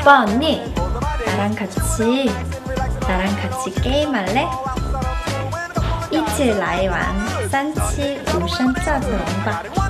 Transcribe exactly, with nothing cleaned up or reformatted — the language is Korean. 오빠 언니 나랑 같이 나랑 같이 게임할래? 이치 라이완 산치 우산 짜증 온다.